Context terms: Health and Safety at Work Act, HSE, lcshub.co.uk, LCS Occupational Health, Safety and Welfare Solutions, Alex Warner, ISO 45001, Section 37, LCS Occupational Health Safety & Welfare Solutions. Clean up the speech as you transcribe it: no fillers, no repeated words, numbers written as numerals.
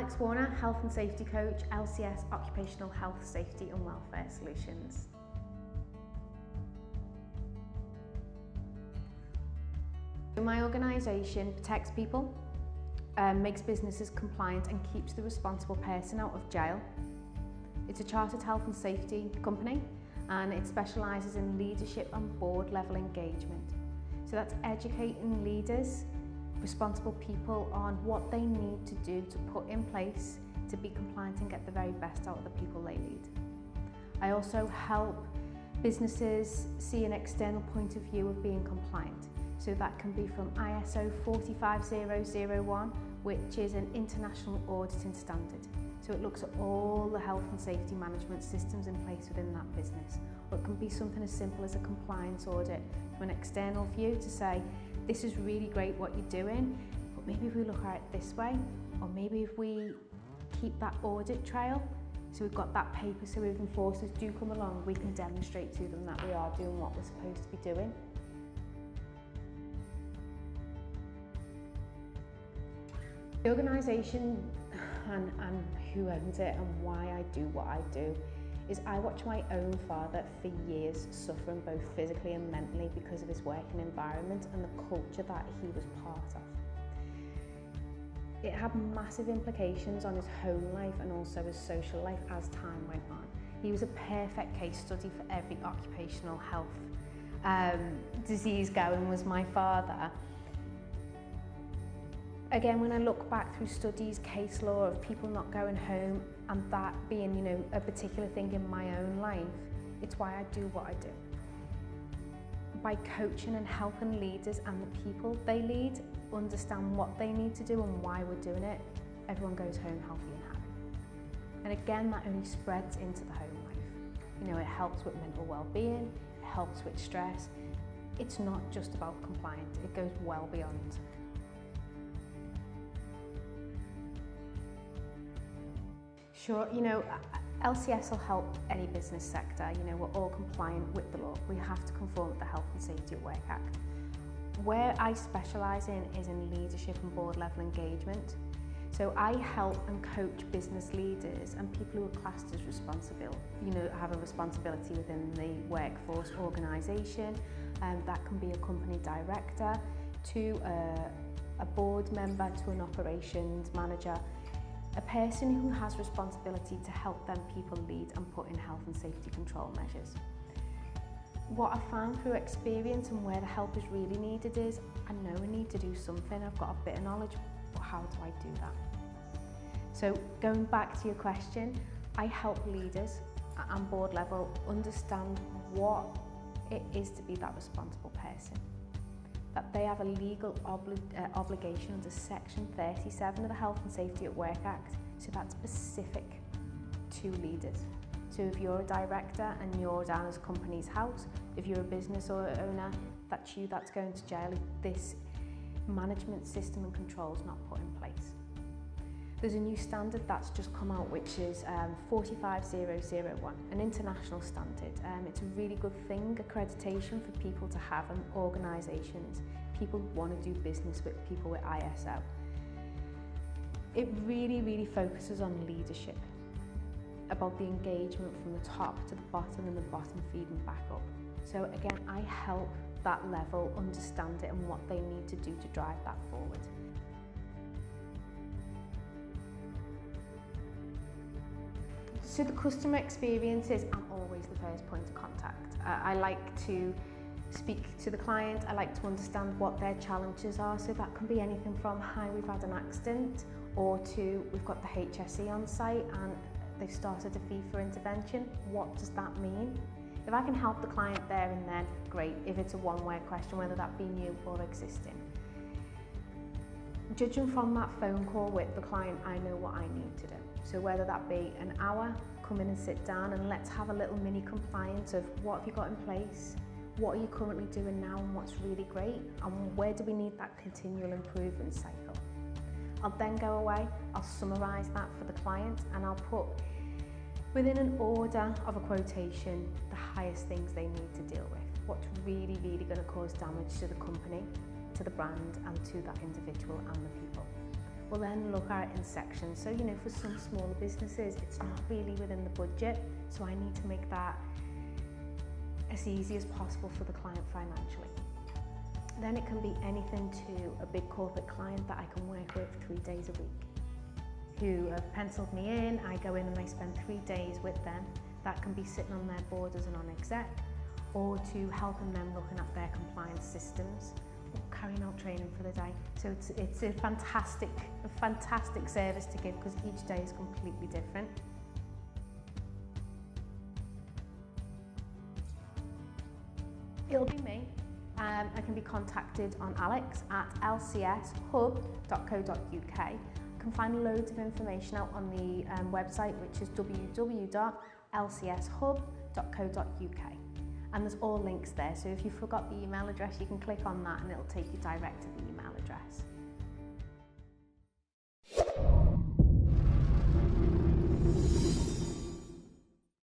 Alex Warner, Health and Safety Coach, LCS Occupational Health, Safety and Welfare Solutions. My organisation protects people, makes businesses compliant and keeps the responsible person out of jail. It's a chartered health and safety company and it specialises in leadership and board level engagement. So that's educating leaders, responsible people on what they need to do to put in place to be compliant and get the very best out of the people they lead. I also help businesses see an external point of view of being compliant. So that can be from ISO 45001, which is an international auditing standard. So it looks at all the health and safety management systems in place within that business. Or it can be something as simple as a compliance audit from an external view to say, this is really great what you're doing, but maybe if we look at it this way, or maybe if we keep that audit trail, so we've got that paper, so if enforcers do come along, we can demonstrate to them that we are doing what we're supposed to be doing. The organisation and who owns it and why I do what I do is I watched my own father for years suffering both physically and mentally because of his working environment and the culture that he was part of. It had massive implications on his home life and also his social life as time went on. He was a perfect case study for every occupational health disease going was my father. Again, when I look back through studies, case law of people not going home and that being, you know, a particular thing in my own life, it's why I do what I do. By coaching and helping leaders and the people they lead understand what they need to do and why we're doing it, everyone goes home healthy and happy. And again, that only spreads into the home life. You know, it helps with mental well-being, it helps with stress. It's not just about compliance, it goes well beyond. Sure, you know, LCS will help any business sector. You know, we're all compliant with the law. We have to conform with the Health and Safety at Work Act. Where I specialise in is in leadership and board level engagement. So I help and coach business leaders and people who are classed as responsible, you know, have a responsibility within the workforce organisation. That can be a company director to a board member to an operations manager. A person who has responsibility to help them people lead and put in health and safety control measures. What I found through experience and where the help is really needed is, I know I need to do something, I've got a bit of knowledge, but how do I do that? So going back to your question, I help leaders at board level understand what it is to be that responsible person. That they have a legal obligation under Section 37 of the Health and Safety at Work Act, so that's specific to leaders. So if you're a director and you're down as company's house, if you're a business or owner, that's you that's going to jail if this management system and control's not put in place. There's a new standard that's just come out, which is 45001, an international standard. It's a really good thing, accreditation for people to have and organisations. People want to do business with people with ISO. It really, really focuses on leadership, about the engagement from the top to the bottom and the bottom feeding back up. So again, I help that level understand it and what they need to do to drive that forward. So the customer experience is, I'm always the first point of contact. I like to speak to the client, I like to understand what their challenges are, so that can be anything from, hi, we've had an accident, or to, we've got the HSE on site and they've started a fee for intervention, what does that mean? If I can help the client there and then, great, if it's a one-way question, whether that be new or existing. Judging from that phone call with the client, I know what I need to do. So whether that be an hour, come in and sit down and let's have a little mini compliance of what have you got in place, what are you currently doing now and what's really great, and where do we need that continual improvement cycle. I'll then go away, I'll summarise that for the client and I'll put within an order of a quotation the highest things they need to deal with, what's really, really going to cause damage to the company, to the brand and to that individual and the people. we'll then look at it in sections. So, you know, for some smaller businesses, it's not really within the budget, so I need to make that as easy as possible for the client financially. Then it can be anything to a big corporate client that I can work with 3 days a week, who have penciled me in. I go in and I spend 3 days with them. That can be sitting on their board as a non-exec, or to helping them looking at their compliance systems, or carrying out training for the day. So it's a fantastic service to give, because each day is completely different. It'll be me. I can be contacted on alex@lcshub.co.uk. You can find loads of information out on the website, which is www.lcshub.co.uk. And there's all links there, so if you forgot the email address, you can click on that and it'll take you direct to the email address.